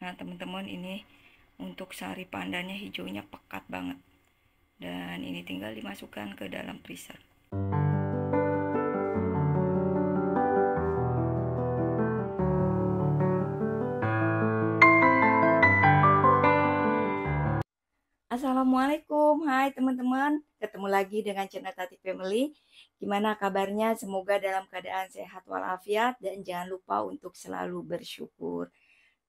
Nah teman-teman, ini untuk sari pandannya hijaunya pekat banget, dan ini tinggal dimasukkan ke dalam freezer. Assalamualaikum, hai teman-teman, ketemu lagi dengan channel Tatiek Family. Gimana kabarnya? Semoga dalam keadaan sehat walafiat, dan jangan lupa untuk selalu bersyukur.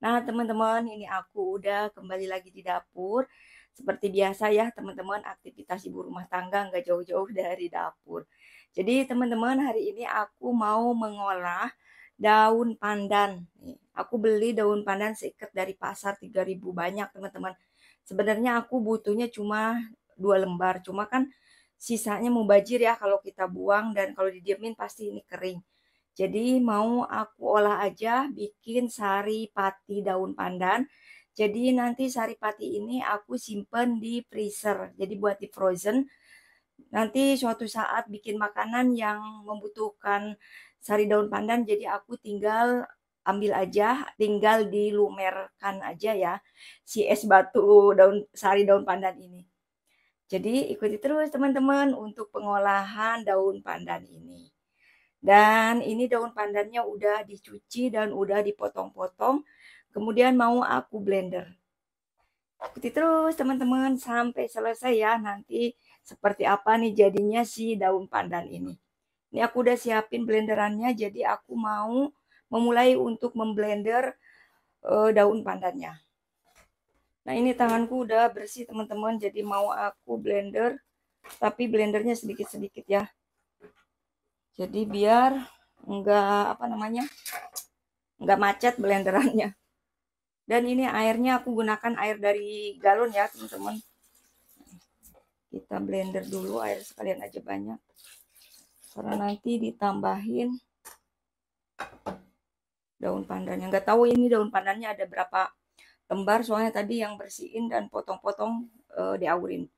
Nah teman-teman, ini aku udah kembali lagi di dapur. Seperti biasa ya teman-teman, aktivitas ibu rumah tangga nggak jauh-jauh dari dapur. Jadi teman-teman, hari ini aku mau mengolah daun pandan. Aku beli daun pandan seikat dari pasar 3000, banyak teman-teman. Sebenarnya aku butuhnya cuma 2 lembar, cuma kan sisanya mubazir ya kalau kita buang, dan kalau didiemin pasti ini kering. Jadi mau aku olah aja, bikin sari pati daun pandan. Jadi nanti sari pati ini aku simpen di freezer, jadi buat di frozen. Nanti suatu saat bikin makanan yang membutuhkan sari daun pandan, jadi aku tinggal ambil aja, tinggal dilumerkan aja ya si es batu sari daun pandan ini. Jadi ikuti terus teman-teman untuk pengolahan daun pandan ini. Dan ini daun pandannya udah dicuci dan udah dipotong-potong, kemudian mau aku blender. Ikuti terus teman-teman sampai selesai ya, nanti seperti apa nih jadinya si daun pandan ini. Ini aku udah siapin blenderannya, jadi aku mau memulai untuk memblender daun pandannya. Nah ini tanganku udah bersih teman-teman, jadi mau aku blender, tapi blendernya sedikit-sedikit ya. Jadi biar enggak enggak macet blenderannya. Dan ini airnya aku gunakan air dari galon ya teman-teman. Kita blender dulu, air sekalian aja banyak, karena nanti ditambahin daun pandannya. Nggak tahu ini daun pandannya ada berapa lembar, soalnya tadi yang bersihin dan potong-potong diawurin.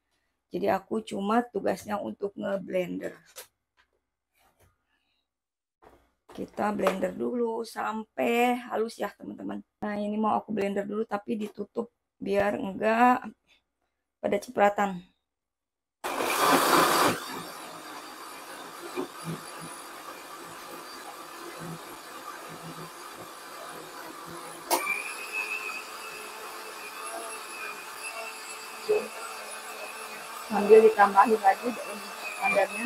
Jadi aku cuma tugasnya untuk ngeblender. Kita blender dulu sampai halus ya teman-teman. Nah ini mau aku blender dulu tapi ditutup biar enggak pada cipratan. Sambil ditambahin lagi daun pandannya.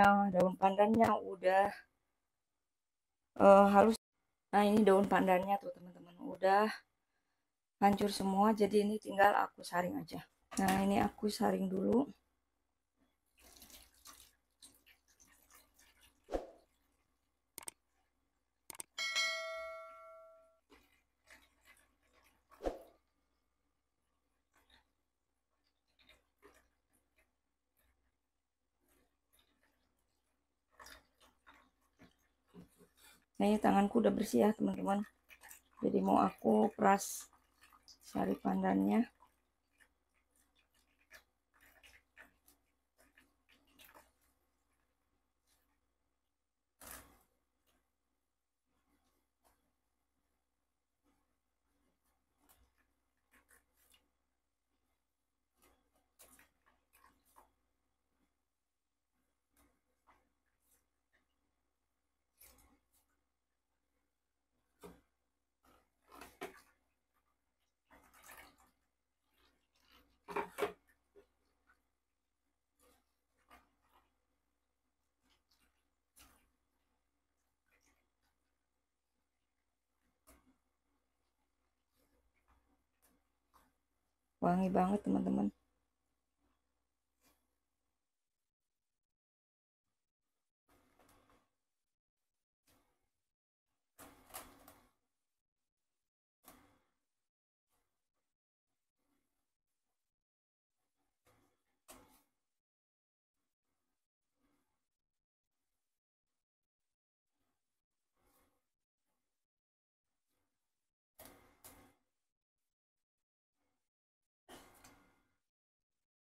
Nah, daun pandannya udah halus. Nah, ini daun pandannya tuh teman-teman udah hancur semua, jadi ini tinggal aku saring aja. Nah, ini aku saring dulu. Nah, ini tanganku udah bersih ya teman-teman, jadi mau aku peras sari pandannya. Wangi banget teman-teman.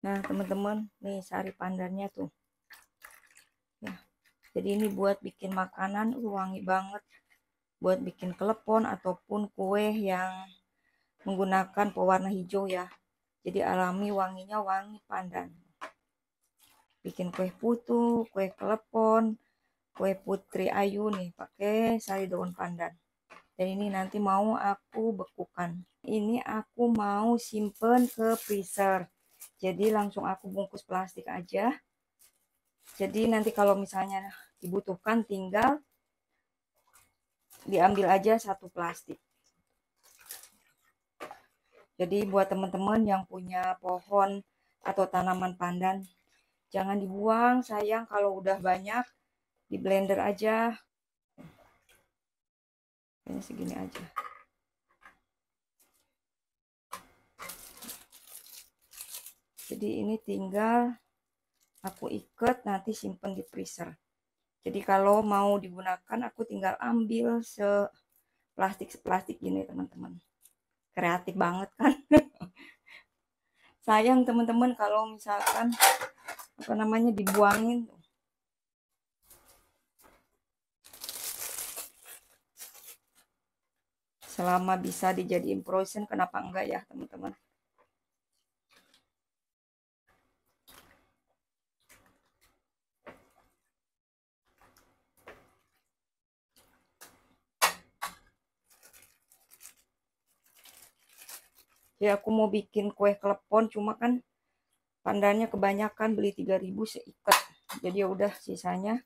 Nah teman-teman, nih sari pandannya tuh ya, jadi ini buat bikin makanan wangi banget, buat bikin klepon ataupun kue yang menggunakan pewarna hijau ya, jadi alami wanginya, wangi pandan, bikin kue putu, kue klepon, kue putri ayu nih pakai sari daun pandan. Dan ini nanti mau aku bekukan, ini aku mau simpen ke freezer. Jadi langsung aku bungkus plastik aja. Jadi nanti kalau misalnya dibutuhkan tinggal diambil aja satu plastik. Jadi buat teman-teman yang punya pohon atau tanaman pandan, jangan dibuang, sayang kalau udah banyak, di blender aja. Ini segini aja. Jadi ini tinggal aku ikat, nanti simpen di freezer. Jadi kalau mau digunakan aku tinggal ambil seplastik gini teman-teman. Kreatif banget kan? Sayang teman-teman kalau misalkan dibuangin. Selama bisa dijadiin frozen, kenapa enggak ya teman-teman? Ya aku mau bikin kue klepon, cuma kan pandannya kebanyakan, beli 3.000 seikat. Jadi ya udah, sisanya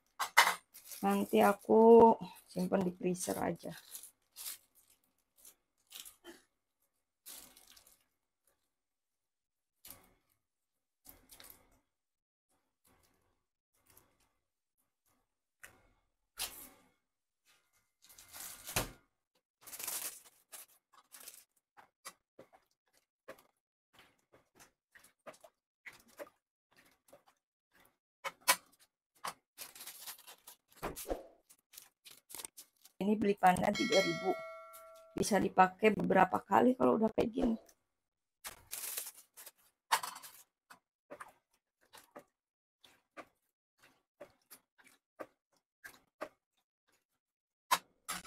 nanti aku simpan di freezer aja. Ini beli pandan 3.000, bisa dipakai beberapa kali kalau udah kayak gini.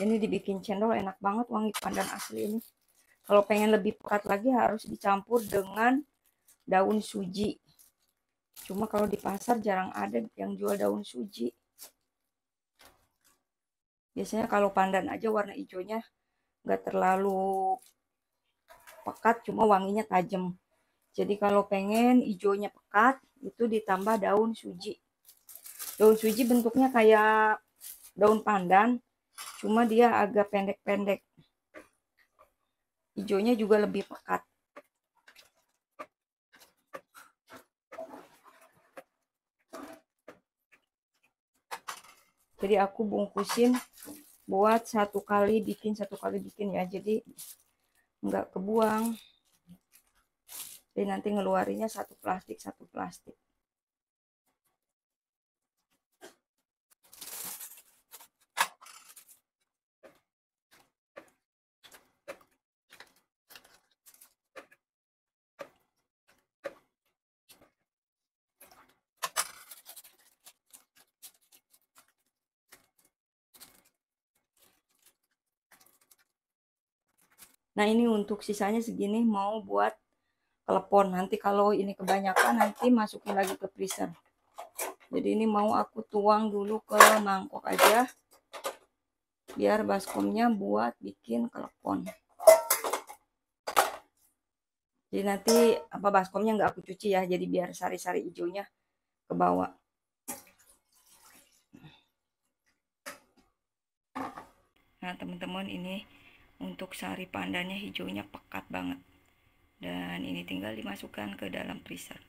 Ini dibikin cendol enak banget, wangi pandan asli ini. Kalau pengen lebih pekat lagi harus dicampur dengan daun suji. Cuma kalau di pasar jarang ada yang jual daun suji. Biasanya kalau pandan aja warna hijaunya nggak terlalu pekat, cuma wanginya tajam. Jadi kalau pengen hijaunya pekat itu ditambah daun suji. Daun suji bentuknya kayak daun pandan, cuma dia agak pendek-pendek. Hijaunya juga lebih pekat. Jadi aku bungkusin buat satu kali bikin ya, jadi nggak kebuang. Jadi nanti ngeluarinnya satu plastik. Nah ini untuk sisanya segini mau buat klepon. Nanti kalau ini kebanyakan nanti masukin lagi ke freezer. Jadi ini mau aku tuang dulu ke mangkok aja, biar baskomnya buat bikin klepon. Jadi nanti baskomnya nggak aku cuci ya, jadi biar sari-sari hijaunya ke bawah. Nah teman-teman, ini untuk sari pandannya hijaunya pekat banget. Dan bahan ini, tinggal dimasukkan ke dalam freezer.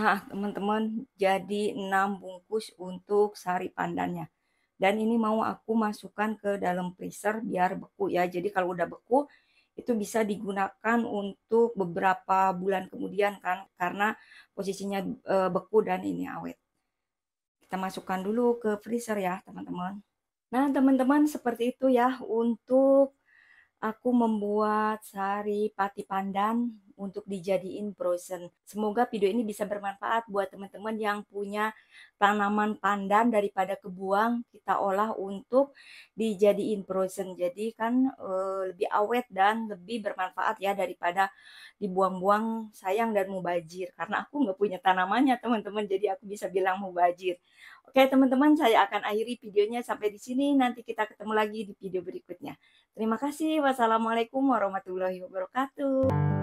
Nah teman-teman, jadi 6 bungkus untuk sari pandannya. Dan ini mau aku masukkan ke dalam freezer biar beku ya. Jadi kalau udah beku itu bisa digunakan untuk beberapa bulan kemudian kan, karena posisinya beku dan ini awet. Kita masukkan dulu ke freezer ya teman-teman. Nah teman-teman, seperti itu ya untuk aku membuat sari pati pandan untuk dijadiin frozen. Semoga video ini bisa bermanfaat buat teman-teman yang punya tanaman pandan. Daripada kebuang, kita olah untuk dijadiin frozen. Jadi kan lebih awet dan lebih bermanfaat ya, daripada dibuang-buang, sayang dan mubazir. Karena aku nggak punya tanamannya teman-teman, jadi aku bisa bilang mubazir. Oke teman-teman, saya akan akhiri videonya sampai di sini. Nanti kita ketemu lagi di video berikutnya. Terima kasih. Wassalamualaikum warahmatullahi wabarakatuh.